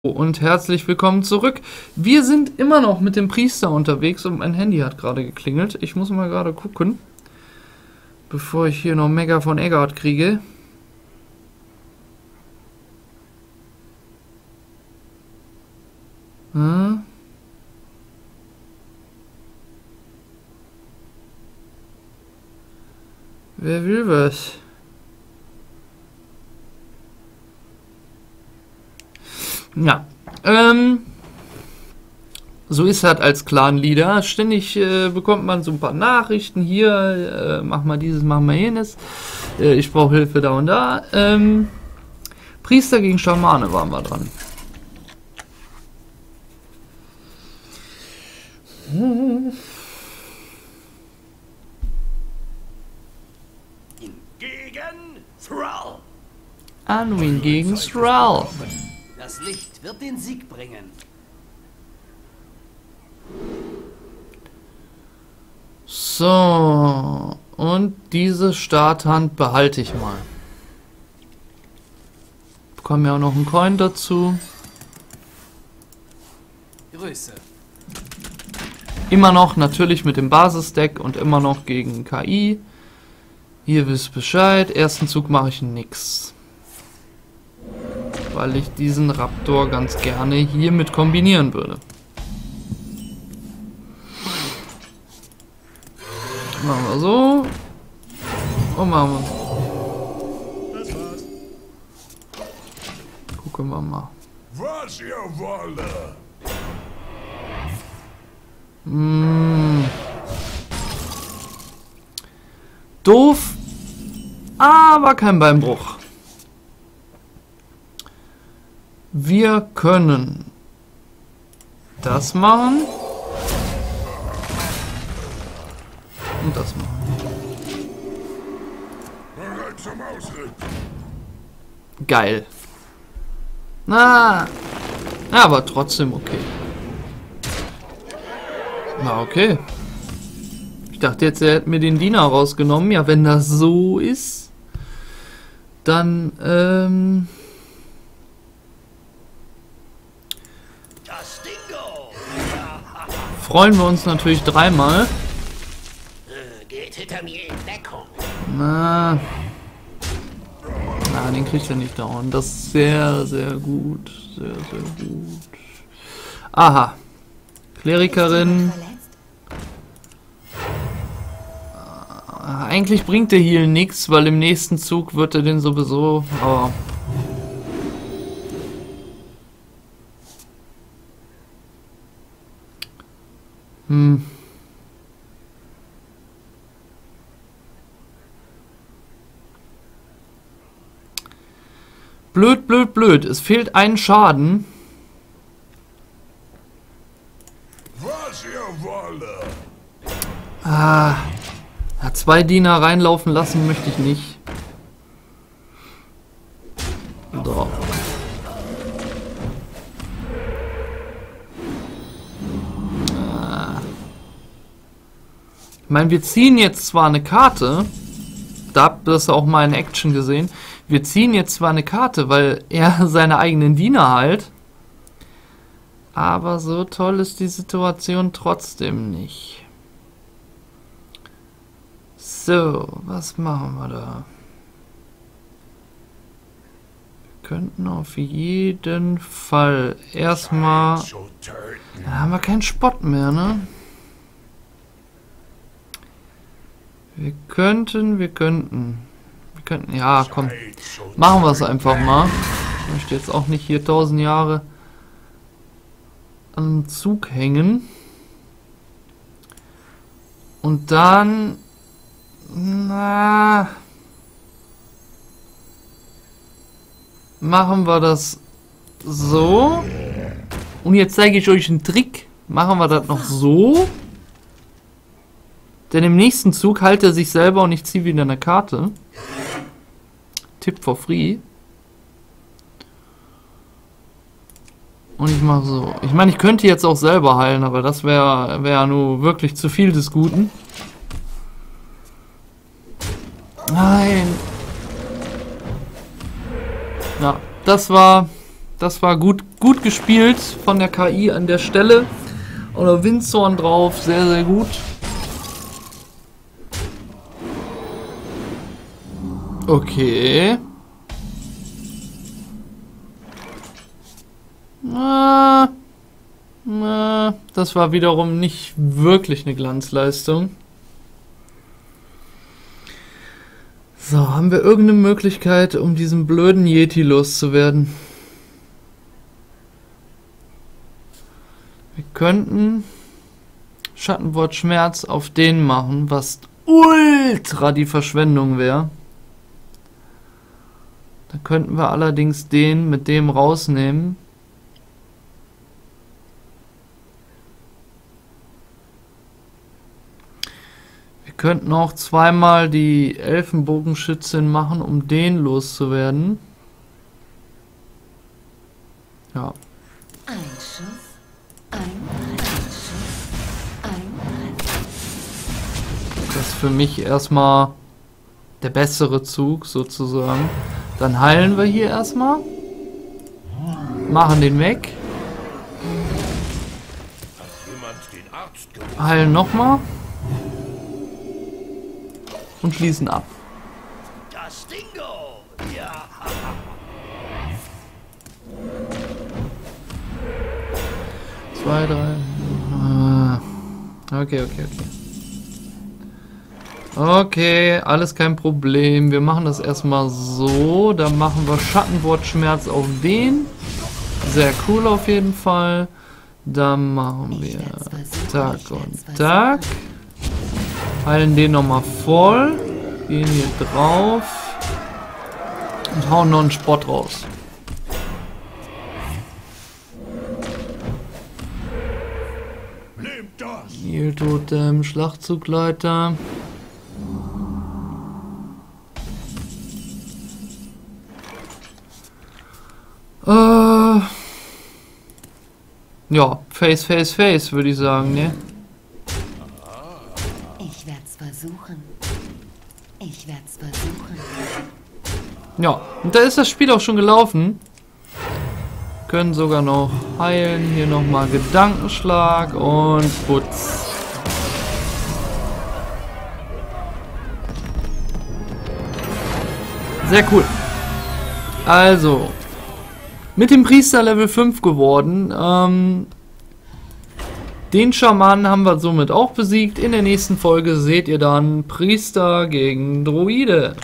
Und herzlich willkommen zurück. Wir sind immer noch mit dem Priester unterwegs und mein Handy hat gerade geklingelt. Ich muss mal gerade gucken, bevor ich hier noch Mega von Eggert kriege. Hm? Wer will was? Ja, so ist halt als Clan-Leader. Ständig bekommt man so ein paar Nachrichten. Hier, mach mal dieses, mach mal jenes. Ich brauche Hilfe da und da. Priester gegen Schamane waren wir dran. Gegen Thrall. Anduin gegen Thrall. Das Licht wird den Sieg bringen. So, und diese Starthand behalte ich mal. Bekommen ja auch noch einen Coin dazu. Größe. Immer noch natürlich mit dem Basisdeck und immer noch gegen KI. Ihr wisst Bescheid. Ersten Zug mache ich nix, weil ich diesen Raptor ganz gerne hier mit kombinieren würde. Machen wir so. Und machen wir so. Gucken wir mal. Was ihr wollt. Doof, aber kein Beinbruch. Wir können das machen und das machen. Geil. Na, aber trotzdem okay. Na, okay. Ich dachte jetzt, er hätte mir den Diener rausgenommen. Ja, wenn das so ist, dann, freuen wir uns natürlich dreimal. Geht hinter mir in Deckung. Na, den kriegt er nicht down. Das ist sehr, sehr gut. Sehr, sehr gut. Aha. Klerikerin. Eigentlich bringt der Heal nichts, weil im nächsten Zug wird er den sowieso... Oh. Blöd, blöd, blöd. Es fehlt ein Schaden. Was ihr wollt. Ah. Ja, zwei Diener reinlaufen lassen möchte ich nicht. So. Ich meine, wir ziehen jetzt zwar eine Karte, da habt ihr das auch mal in Action gesehen, wir ziehen jetzt zwar eine Karte, weil er seine eigenen Diener halt, aber so toll ist die Situation trotzdem nicht. So, was machen wir da? Wir könnten auf jeden Fall erstmal... Da haben wir keinen Spott mehr, ne? Wir könnten, ja, komm, machen wir es einfach mal. Ich möchte jetzt auch nicht hier 1000 Jahre am Zug hängen. Und dann, na, machen wir das so. Und jetzt zeige ich euch einen Trick. Machen wir das noch so. Denn im nächsten Zug heilt er sich selber und ich ziehe wieder eine Karte. Tipp for free. Und ich mache so. Ich meine, ich könnte jetzt auch selber heilen, aber das wäre nur wirklich zu viel des Guten. Nein. Na, das war Das war gut gespielt von der KI an der Stelle. Oder Windzorn drauf, sehr, sehr gut. Okay. Das war wiederum nicht wirklich eine Glanzleistung. So, haben wir irgendeine Möglichkeit, um diesen blöden Yeti loszuwerden? Wir könnten Schattenwortschmerz auf den machen, was ultra die Verschwendung wäre. Da könnten wir allerdings den mit dem rausnehmen. Wir könnten auch zweimal die Elfenbogenschützin machen, um den loszuwerden. Ja. Ein Schuss, ein Schuss. Das ist für mich erstmal der bessere Zug sozusagen. Dann heilen wir hier erstmal. Machen den weg. Heilen nochmal. Und schließen ab. Zwei, drei. Okay, alles kein Problem. Wir machen das erstmal so. Dann machen wir Schattenwortschmerz auf den. Sehr cool auf jeden Fall. Dann machen wir Tag und Tag. Heilen den nochmal voll. Gehen hier drauf. Und hauen noch einen Spott raus. Niltotem, Schlachtzugleiter. Ja, Face, würde ich sagen, ne? Ich werd's versuchen. Ja, und da ist das Spiel auch schon gelaufen. Können sogar noch heilen. Hier nochmal Gedankenschlag und Putz. Sehr cool. Also. Mit dem Priester Level 5 geworden. Den Schamanen haben wir somit auch besiegt. In der nächsten Folge seht ihr dann Priester gegen Druide.